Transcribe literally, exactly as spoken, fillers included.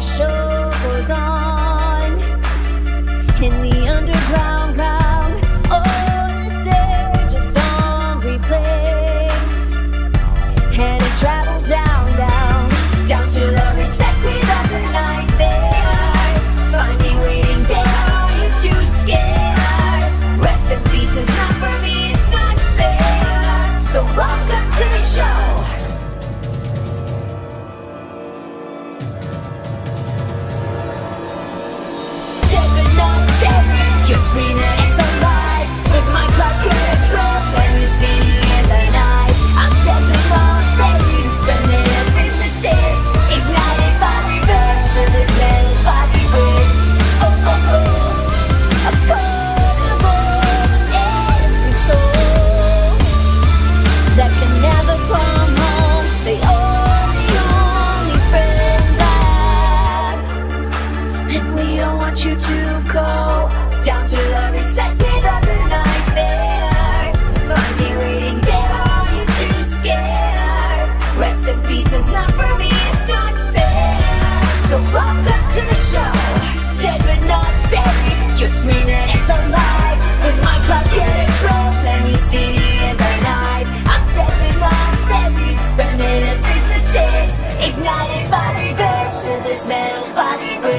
the show goes on in the underground ground. Oh, the stage a song replays and it travels down, down, down to the recesses of the night. There's finding waiting there are you too scared. Rest in peace is not for me, it's not fair. So welcome to the show. Your screener is alive with my class control. When you see me in the night, I'm taking off fading from the nervous mistakes. Ignited by revenge to this little body breaks. Oh, oh, oh, a carnival every soul that can never come home. They are the only friends I have, and we don't want you to go down to the recesses of the nightmares. Funny reading, there are you too scared. Rest in peace, it's not for me, it's not fair. So welcome to the show. Dead but not buried, your screener is alive with my class control. And you see me in the night, I'm taking off every remnant of these mistakes. Ignited by revenge to this metal body.